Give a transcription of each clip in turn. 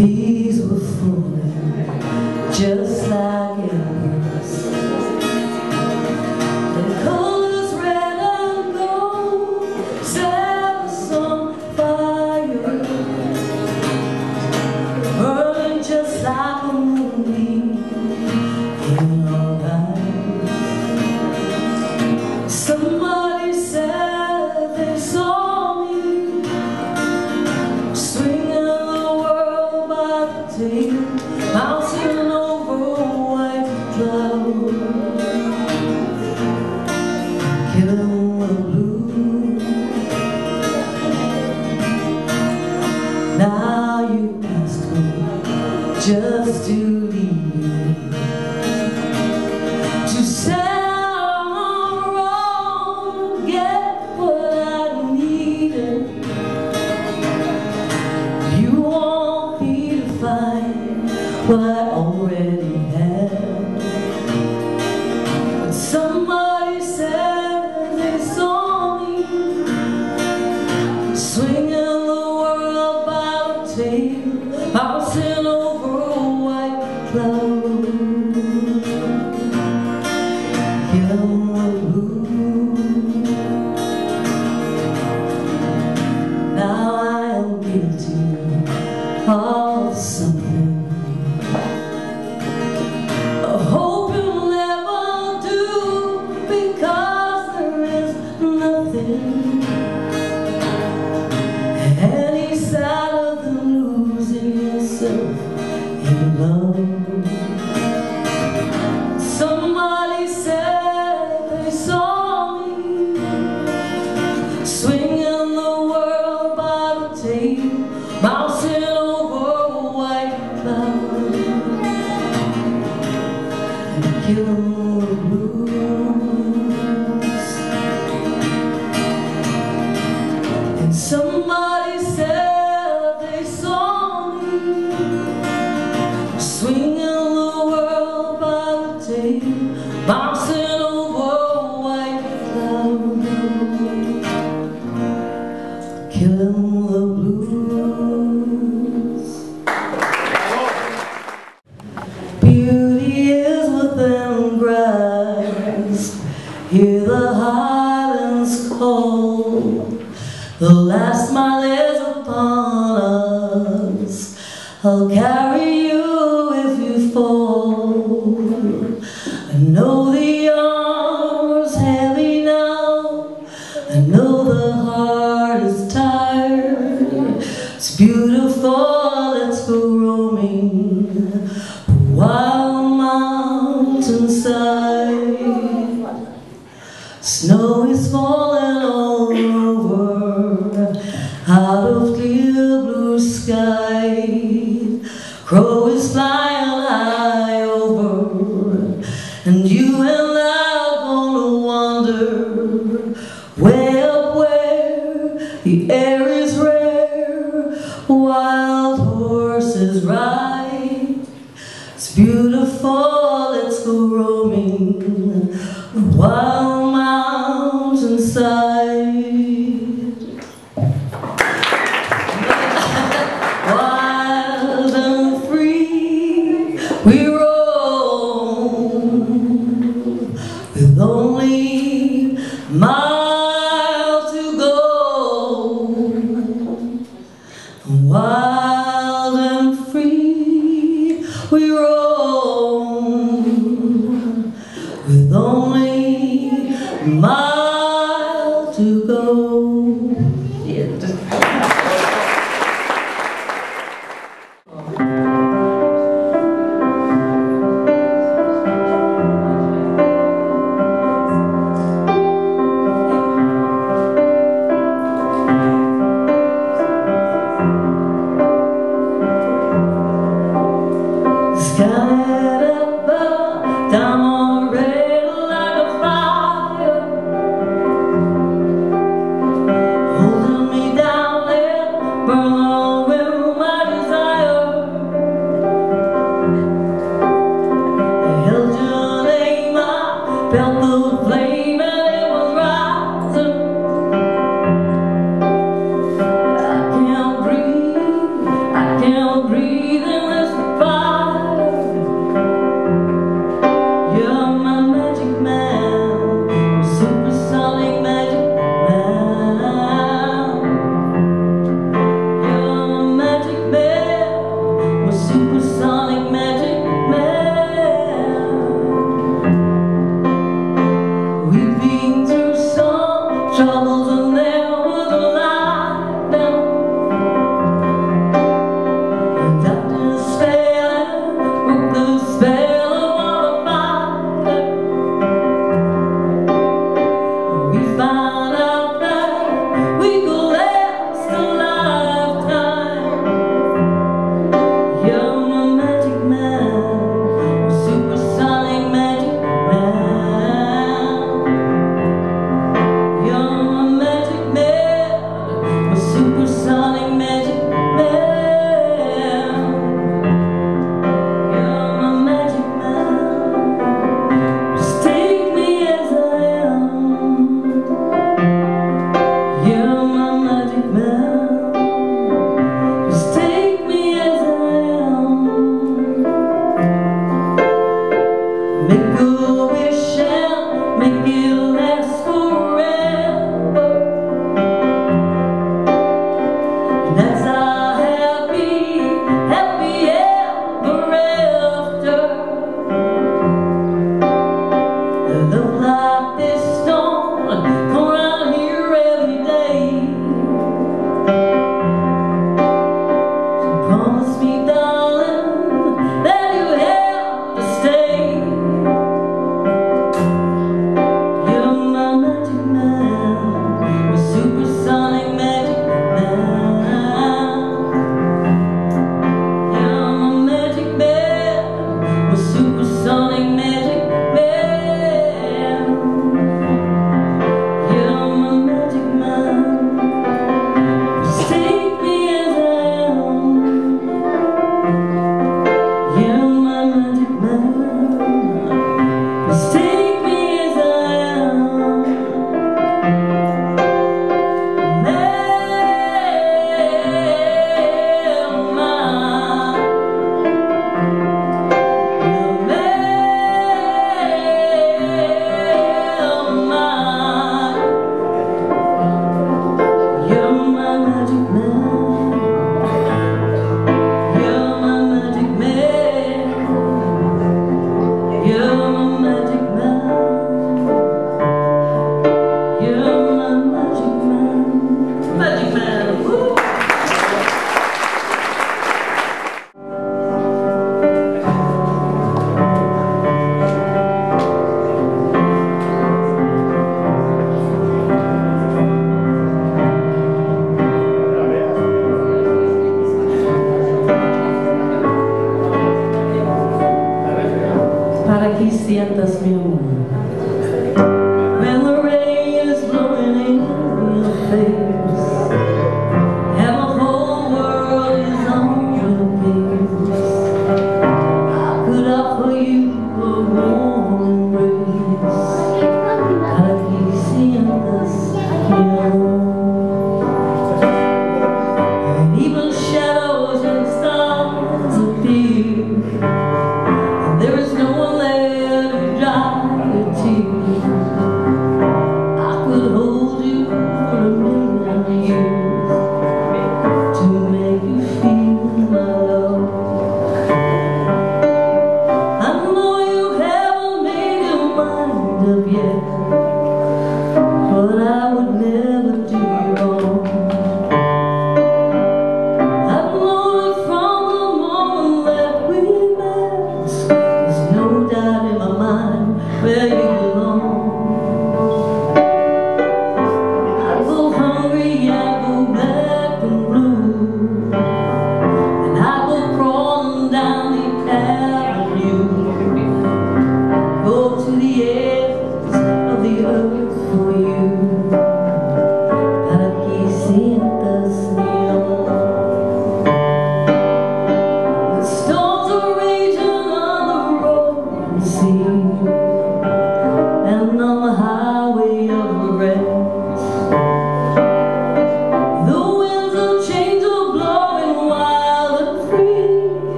These were falling just like embers. The colors red and gold set us on fire, burning just like a moonbeam in our eyes. Somebody said they saw. Bouncing over white clouds, killing the blues. Now you ask me just to leave me, to say I'm wrong, get what I needed. You want me to find what I already had, but somebody said they saw me swinging the world by the tail, bouncing over a white cloud, killing the blues. Now I am guilty of something in love. Somebody said they saw me swinging the world by the tail, bouncing over a white cloud, and killing the blues. And somebody said swinging the world by the tail, bouncing over a white cloud, killing the blues. Beauty is within grasp. Hear the highlands call. The last smile is upon us. I'll carry you. I know the arm's heavy now, I know the heart is tired. It's beautiful, let's go roaming a wild mountainside. Snow is falling all over, out of clear blue sky. Crow is flying high over, and you and I are gonna wander way up where the air is rare, wild horses ride. It's beautiful, let's go roaming the wild mountainside. We roam with only a mile to go. Wild and free, we roam with only a mile to go. Yeah.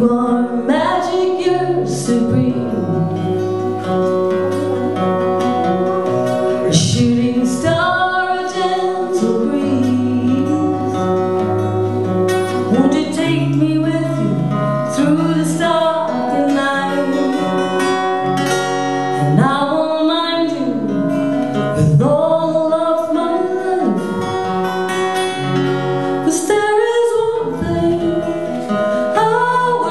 You are magic, you're supreme. A shooting star, a gentle breeze. Won't you take me with you through the starry night? And I will mind you with all of my life. Cause there is one thing right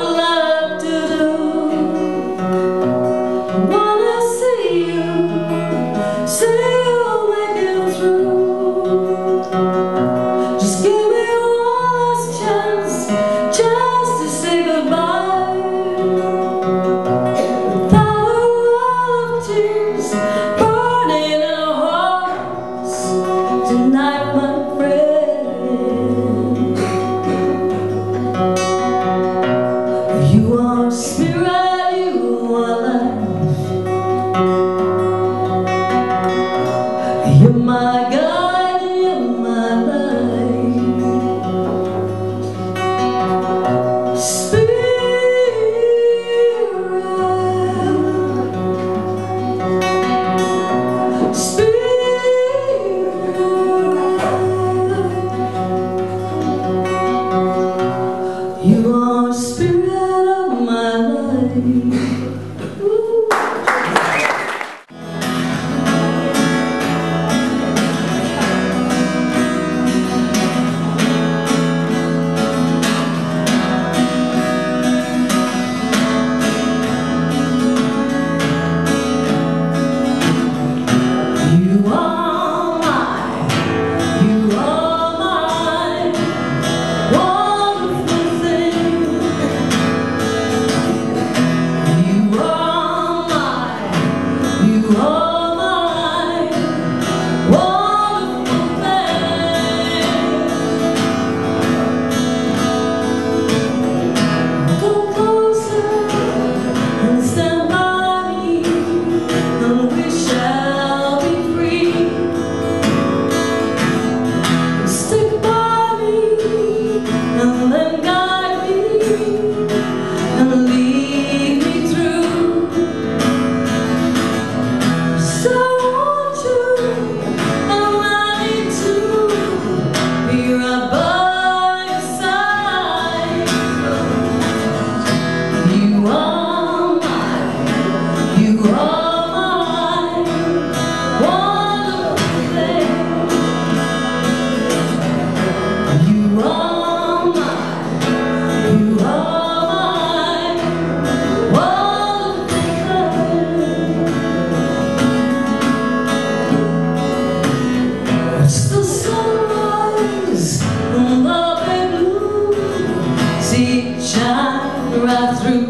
through.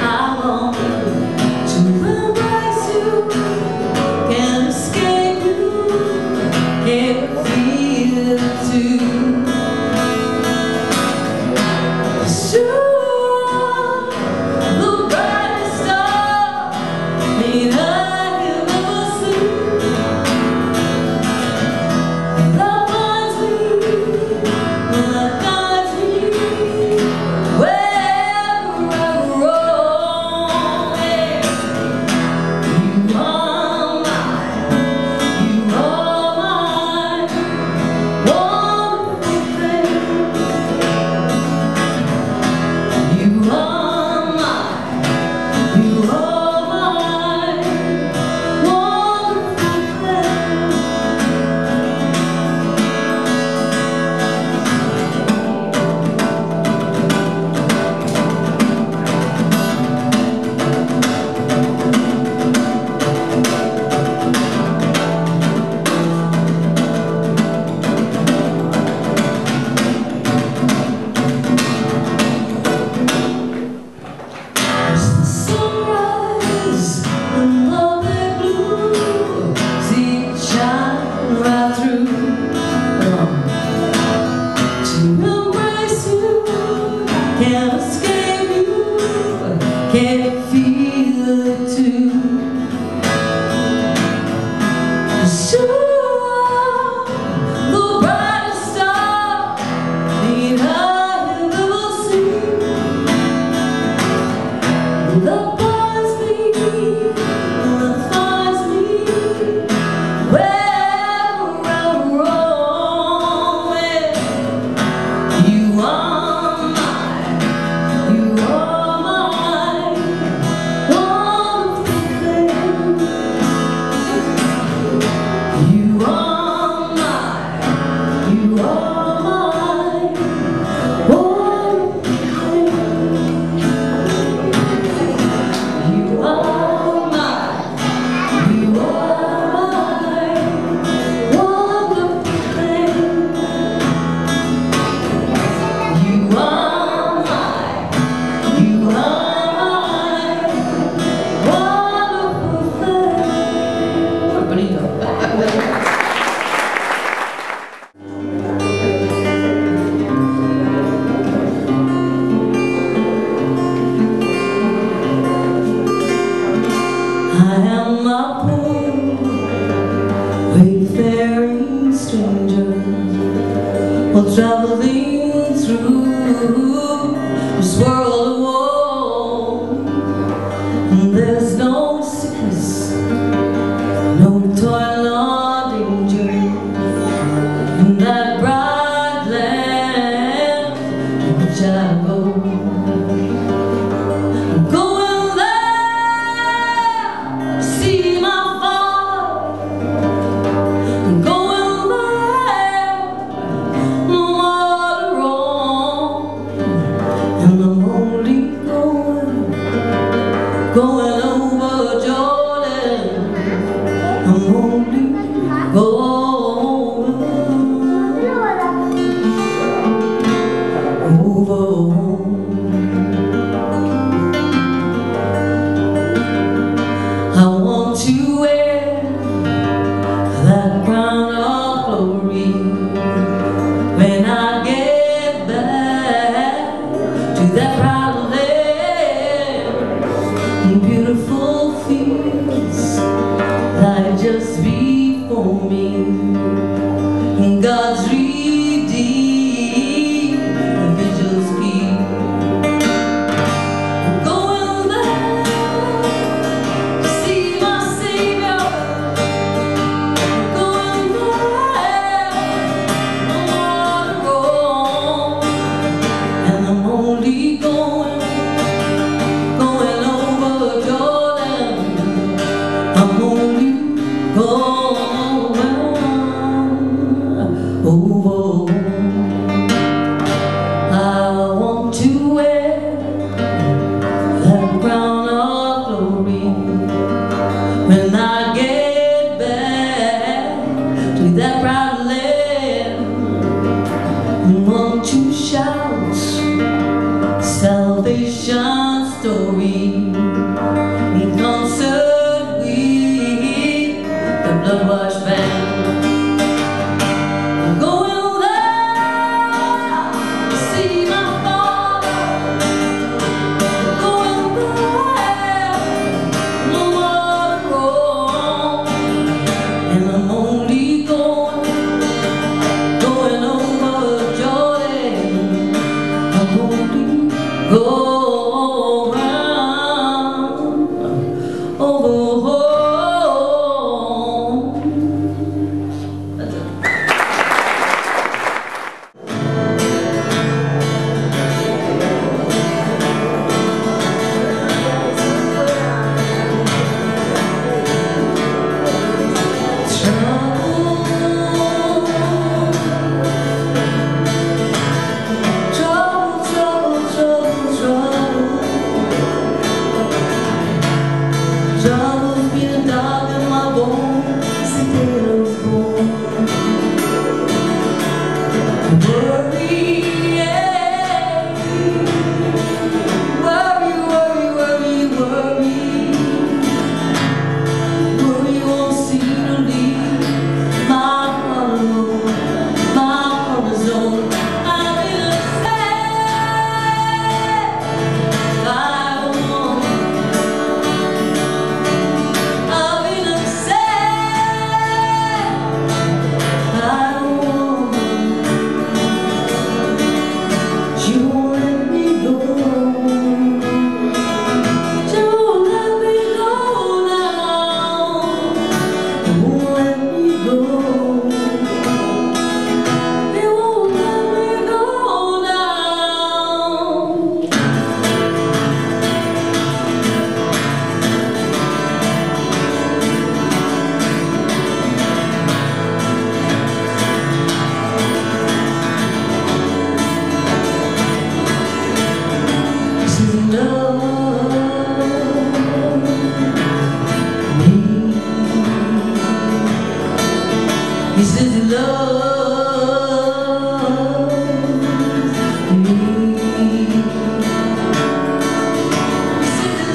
I want to embrace you, can't escape you, can't feel it too. Sure, the brightest star that I could ever see. That finds me, that finds me. Well, the brightest star that I could ever see. while traveling through this world of woe. And there's no sickness, no toil, no danger in that bright land to which I go. Going over Jordan, I'm only going over home. I want to wear that crown of glory when I get back to that proud beautiful fields lie just before me, and God's redeemed angels keep. I'm going back to see my Savior. I'm going back, no more wrong, and I'm only when I get back to that proud land. Won't you shout salvation story in concert with the blood-washed band? Go round over home. That's it. Troubles be the dog in my bones, the tail of bone. Worry won't seem to leave my heart alone, my heart is on. He says he loves me. He says he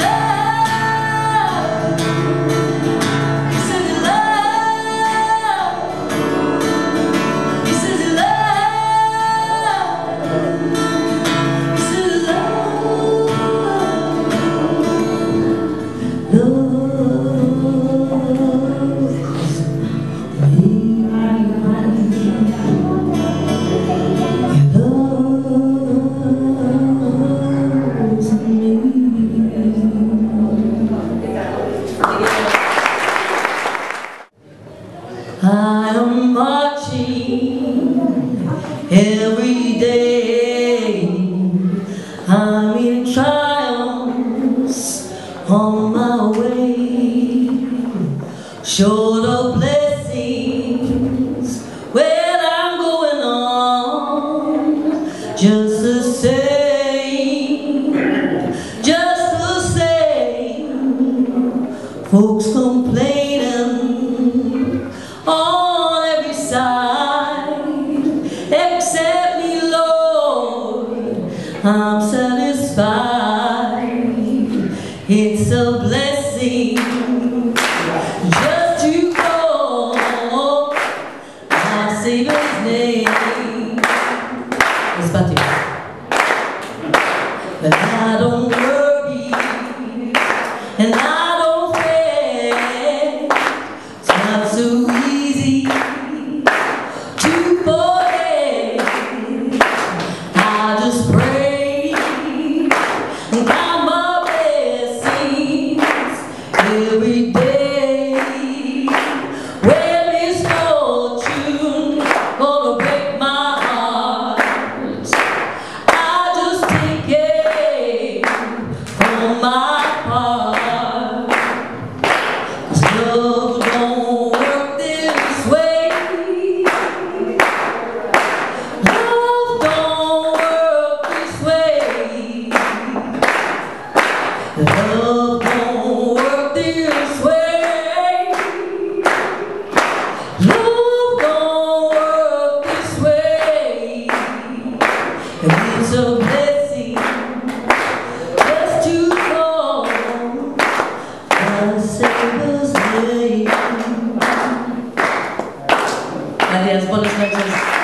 loves. He says he loves. He says he loves. He says he loves. Love. Thank you. I'm in triumphs on my way, short of blessings. Well, I'm going on just the same, just the same. Folks complaining on every side, except me, Lord, I'm satisfied. It's a blessing just to call my Savior's name. Let's battle. But I don't worry and I don't fret. It's not so easy to forget. I just pray. Every day, when misfortune gonna break my heart, I just take it for my part. 'Cause love don't work this way. Love don't work this way. Love don't work this way. Love don't work this way. And it's a blessing just to call my Savior's name. Aliás, boas noites.